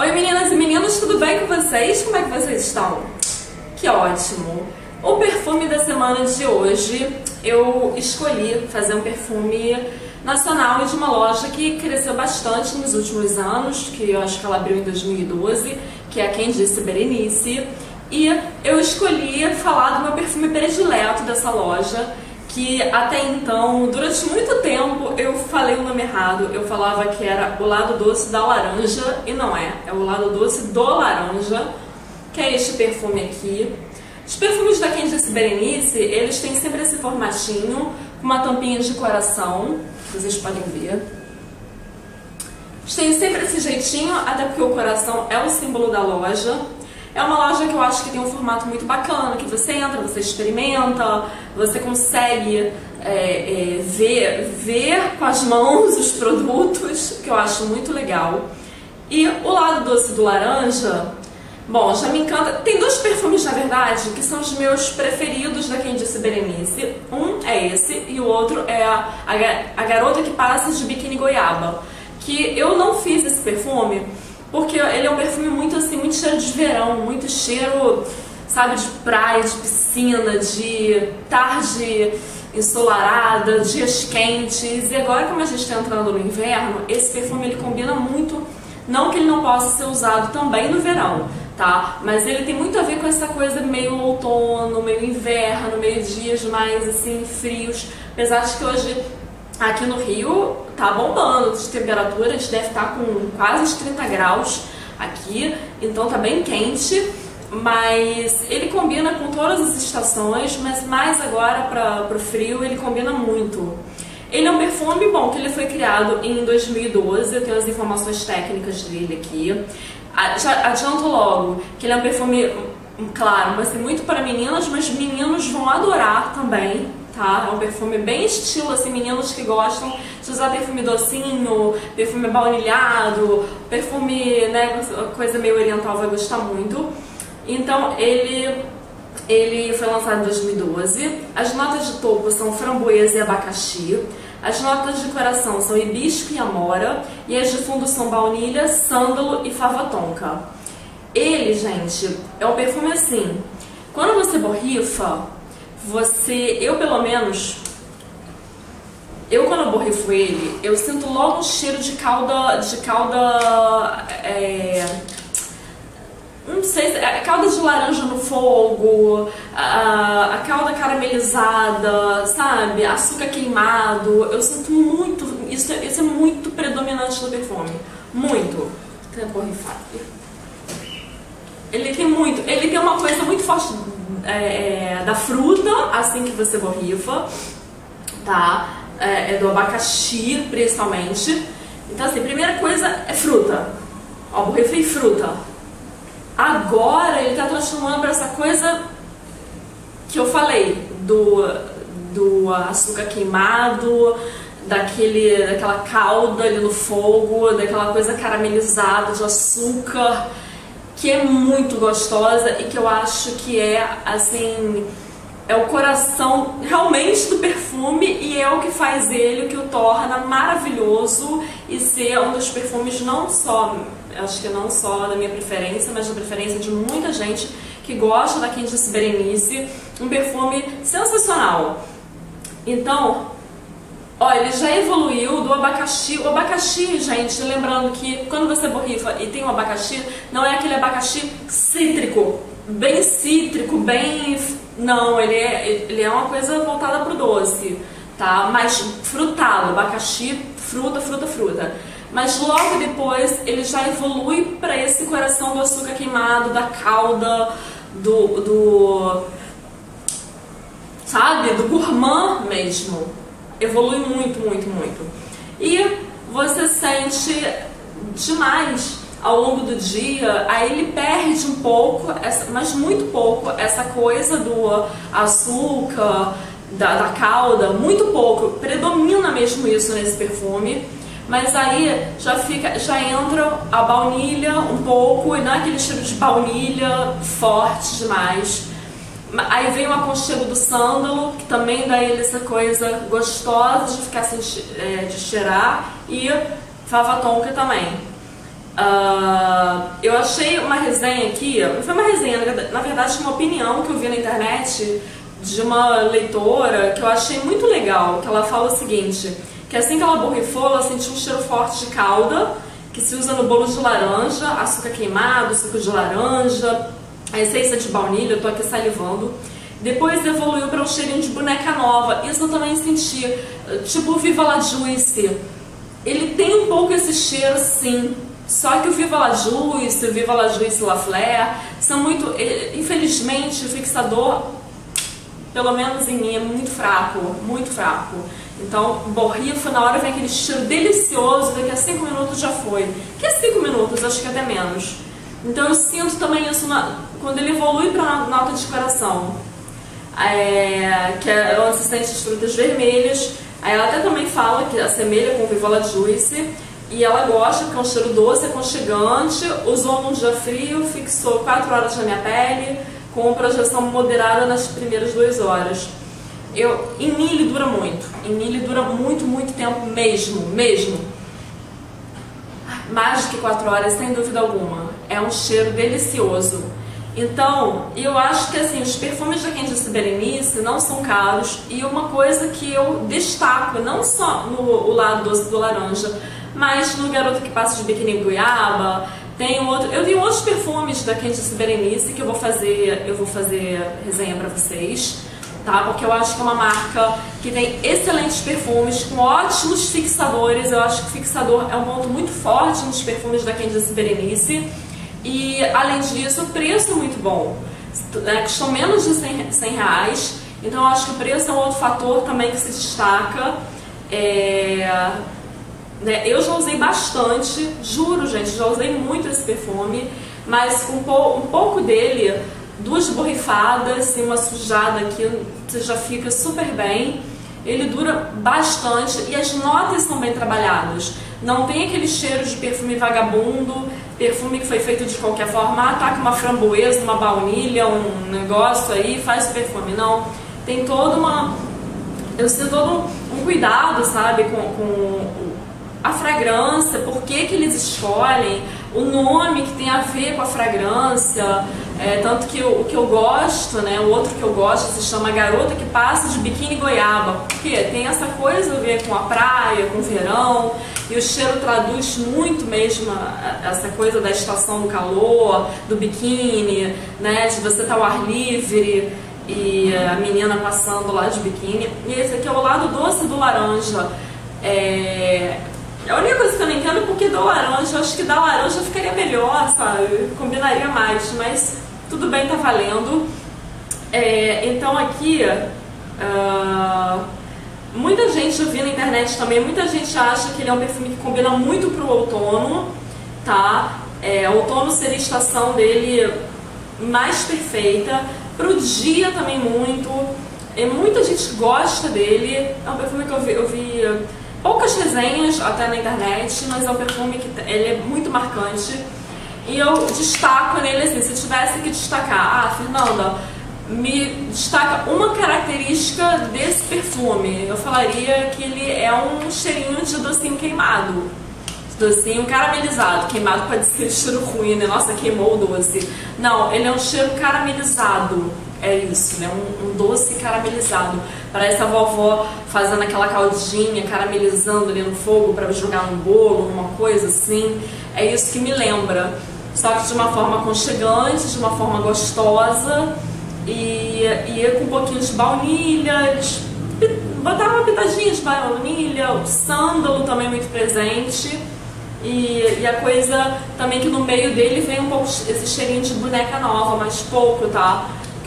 Oi meninas e meninos, tudo bem com vocês? Como é que vocês estão? Que ótimo! O perfume da semana de hoje, eu escolhi fazer um perfume nacional de uma loja que cresceu bastante nos últimos anos, que eu acho que ela abriu em 2012, que é Quem Disse, Berenice. E eu escolhi falar do meu perfume predileto dessa loja, que até então, durante muito tempo, eu falei o nome errado. Eu falava que era o lado doce da laranja, e não é. É o lado doce do laranja, que é este perfume aqui. Os perfumes da Quem Disse Berenice, eles têm sempre esse formatinho, uma tampinha de coração, vocês podem ver. Eles têm sempre esse jeitinho, até porque o coração é o símbolo da loja. É uma loja que eu acho que tem um formato muito bacana, que você entra, você experimenta, você consegue ver com as mãos os produtos, que eu acho muito legal. E o lado doce do laranja, bom, já me encanta. Tem dois perfumes, na verdade, que são os meus preferidos da Quem Disse Berenice. Um é esse e o outro é a Garota que Passa de Biquíni Goiaba, que eu não fiz esse perfume, porque ele é um perfume muito assim, muito cheiro de verão, muito cheiro, sabe, de praia, de piscina, de tarde ensolarada, dias quentes. E agora, como a gente está entrando no inverno, esse perfume ele combina muito, não que ele não possa ser usado também no verão, tá? Mas ele tem muito a ver com essa coisa meio outono, meio inverno, meio dias mais assim, frios. Apesar de que hoje aqui no Rio tá bombando de temperatura, a gente deve estar com quase os 30 graus aqui, então tá bem quente, mas ele combina com todas as estações, mas mais agora para o frio ele combina muito. Ele é um perfume, bom, que ele foi criado em 2012, eu tenho as informações técnicas dele aqui. Já adianto logo que ele é um perfume, claro, vai ser muito para meninas, mas meninos vão adorar também. Tá? É um perfume bem estilo, assim, meninos que gostam de usar perfume docinho, perfume baunilhado, perfume, né, coisa meio oriental, vai gostar muito. Então ele foi lançado em 2012, as notas de topo são framboesa e abacaxi, as notas de coração são hibisco e amora, e as de fundo são baunilha, sândalo e fava tonka. Ele, gente, é um perfume assim, quando você borrifa, eu pelo menos, quando eu borrifo ele, eu sinto logo um cheiro de calda, não sei, calda de laranja no fogo, a calda caramelizada, sabe, açúcar queimado, eu sinto muito, isso é muito predominante no perfume, muito. Tem que borrifar aqui. Ele tem uma coisa muito forte da fruta, assim que você borrifa, tá? Do abacaxi, principalmente. Então, assim, primeira coisa é fruta. Ó, borrifei fruta. Agora ele tá transformando pra essa coisa que eu falei, do açúcar queimado, daquela calda ali no fogo, daquela coisa caramelizada de açúcar, que é muito gostosa e que eu acho que é, assim, é o coração realmente do perfume e é o que faz ele, o que o torna maravilhoso e ser um dos perfumes não só, acho que não só da minha preferência, mas da preferência de muita gente que gosta da Quem Disse Berenice, um perfume sensacional. Então, ó, ele já evoluiu do abacaxi. O abacaxi, gente, lembrando que quando você borrifa e tem um abacaxi, não é aquele abacaxi cítrico, bem... Não, ele é uma coisa voltada pro doce, tá? Mas frutado, abacaxi, fruta. Mas logo depois ele já evolui para esse coração do açúcar queimado, da calda, sabe? Do gourmand mesmo. Evolui muito. E você sente demais ao longo do dia, aí ele perde um pouco, mas muito pouco, essa coisa do açúcar, da calda, muito pouco, predomina mesmo isso nesse perfume, mas aí já entra a baunilha um pouco, e não é aquele cheiro de baunilha forte demais. Aí vem o aconchego do sândalo, que também dá ele essa coisa gostosa de ficar assim, de cheirar, e fava tonka também. Eu achei uma resenha aqui, não foi uma resenha, na verdade uma opinião que eu vi na internet de uma leitora que eu achei muito legal, que ela fala o seguinte, que assim que ela borrifou, ela sentiu um cheiro forte de calda, que se usa no bolo de laranja, açúcar queimado, suco de laranja, a essência de baunilha, eu tô aqui salivando. Depois evoluiu para um cheirinho de boneca nova, isso eu também senti, tipo o Viva La Juicy. Ele tem um pouco esse cheiro sim, só que o Viva La Juicy, o Viva La Juicy La Fleur, são muito, infelizmente o fixador, pelo menos em mim, é muito fraco, muito fraco. Então, borrifa, na hora vem aquele cheiro delicioso, daqui a 5 minutos já foi. Que é 5 minutos, acho que até menos. Então eu sinto também isso quando ele evolui para a nota de coração, que é o assistente de frutas vermelhas. Aí ela até também fala que assemelha com o Viva La Juicy, e ela gosta porque é um cheiro doce, aconchegante, usou num dia frio, fixou 4 horas na minha pele, com projeção moderada nas primeiras 2 horas. Em mim ele dura muito, muito tempo mesmo, mais do que 4 horas, sem dúvida alguma. É um cheiro delicioso. Então, eu acho que assim, os perfumes da Quem Disse Berenice não são caros, e uma coisa que eu destaco, não só no lado doce do laranja, mas no Garoto que Passa de Biquíni Goiaba, tem outro, eu vi outros perfumes da Quem Disse Berenice que eu vou fazer resenha pra vocês, tá? Porque eu acho que é uma marca que tem excelentes perfumes, com ótimos fixadores. Eu acho que o fixador é um ponto muito forte nos perfumes da Quem Disse Berenice. E, além disso, o preço é muito bom. Custam menos de 100 reais. Então, eu acho que o preço é um outro fator também que se destaca. Eu já usei bastante, juro, gente, já usei muito esse perfume. Mas com um pouco dele, 2 borrifadas e uma sujada aqui, você já fica super bem. Ele dura bastante e as notas são bem trabalhadas. Não tem aquele cheiro de perfume vagabundo, perfume que foi feito de qualquer forma, ataca uma framboesa, uma baunilha, um negócio aí, faz perfume. Não, tem toda uma... eu sinto todo um cuidado, sabe, com a fragrância, por que que eles escolhem, o nome que tem a ver com a fragrância. Tanto que o que eu gosto, né, o outro que eu gosto se chama Garota que Passa de Biquíni Goiaba, porque tem essa coisa a ver com a praia, com o verão, e o cheiro traduz muito mesmo essa coisa da estação do calor, do biquíni, né, de você estar ao ar livre e a menina passando lá de biquíni. E esse aqui é o lado doce do laranja. A única coisa que eu não entendo é porque dá laranja. Eu acho que dá laranja ficaria melhor, sabe? Combinaria mais, mas tudo bem, tá valendo. Então aqui, muita gente, eu vi na internet também, muita gente acha que ele é um perfume que combina muito pro outono, tá? Outono seria a estação dele mais perfeita, pro dia também muito. Muita gente gosta dele, é um perfume que eu vi poucas resenhas até na internet, mas é um perfume que ele é muito marcante. E eu destaco nele assim, se tivesse que destacar, Fernanda, me destaca uma característica desse perfume, eu falaria que ele é um cheirinho de docinho queimado, docinho caramelizado. Queimado pode ser cheiro ruim, né? Nossa, queimou o doce. Não, ele é um cheiro caramelizado. É isso, né? Um doce caramelizado. Parece a vovó fazendo aquela caldinha, caramelizando ali no fogo para jogar num bolo, uma coisa assim. É isso que me lembra. Só que de uma forma aconchegante, de uma forma gostosa e com um pouquinho de baunilha. Eles botaram uma pitadinha de baunilha, o sândalo também muito presente. E a coisa também que no meio dele vem um pouco esse cheirinho de boneca nova, mas pouco, tá?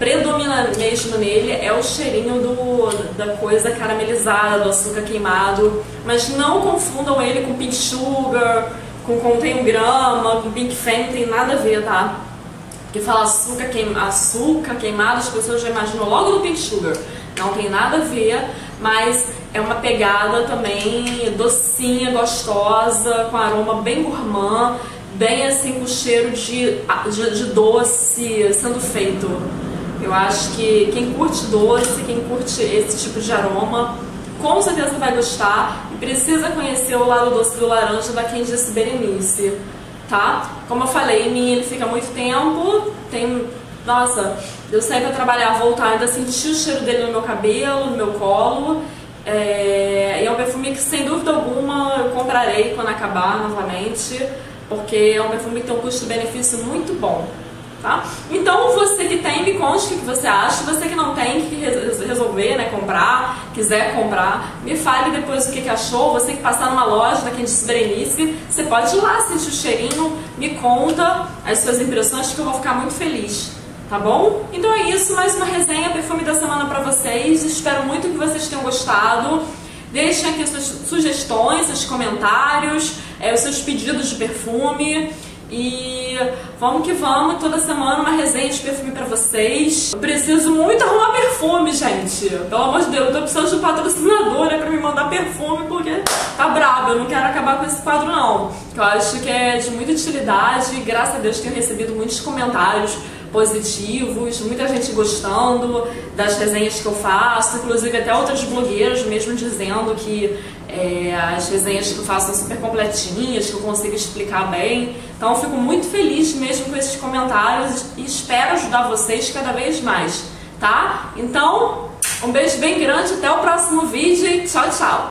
Predomina mesmo nele é o cheirinho da coisa caramelizada, do açúcar queimado. Mas não confundam ele com pink sugar, com contém 1 grama, com pink fan, não tem nada a ver, tá? Porque fala açúcar queimado, as pessoas já imaginam logo do pink sugar. Não tem nada a ver, mas é uma pegada também docinha, gostosa, com aroma bem gourmand, bem assim com cheiro de doce sendo feito. Eu acho que quem curte doce, quem curte esse tipo de aroma, com certeza vai gostar e precisa conhecer o lado doce do laranja da Quem Disse Berenice. tá? Como eu falei, em mim ele fica muito tempo, tem... Nossa, eu saí pra trabalhar, voltar, ainda senti o cheiro dele no meu cabelo, no meu colo. É um perfume que, sem dúvida alguma, eu comprarei quando acabar novamente, porque é um perfume que tem um custo-benefício muito bom, tá? Então, você que tem, me conte o que você acha. Você que não tem, que resolver, né, comprar, quiser comprar, me fale depois o que achou. Você que passar numa loja da Quem Disse Berenice, você pode ir lá sentir o cheirinho, me conta as suas impressões, que eu vou ficar muito feliz. Tá bom? Então é isso, mais uma resenha perfume da semana pra vocês. Espero muito que vocês tenham gostado. Deixem aqui suas sugestões, seus comentários, os seus pedidos de perfume. E vamos que vamos, toda semana uma resenha de perfume pra vocês. Eu preciso muito arrumar perfume, gente. Pelo amor de Deus, eu tô precisando de um patrocinador, né, pra me mandar perfume, porque tá brabo. Eu não quero acabar com esse quadro, não. Eu acho que é de muita utilidade. Graças a Deus tenho recebido muitos comentários positivos, muita gente gostando das resenhas que eu faço, inclusive até outras blogueiras mesmo dizendo que as resenhas que eu faço são super completinhas, que eu consigo explicar bem. Então eu fico muito feliz mesmo com esses comentários e espero ajudar vocês cada vez mais, tá? Então, um beijo bem grande, até o próximo vídeo e tchau, tchau!